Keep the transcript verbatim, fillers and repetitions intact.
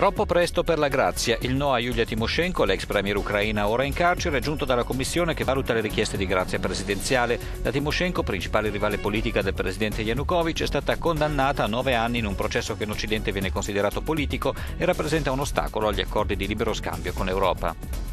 Troppo presto per la grazia. Il no a Yulia Tymoshenko, l'ex premier ucraina ora in carcere, è giunto dalla commissione che valuta le richieste di grazia presidenziale. La Tymoshenko, principale rivale politica del presidente Yanukovych, è stata condannata a nove anni in un processo che in Occidente viene considerato politico e rappresenta un ostacolo agli accordi di libero scambio con l'Europa.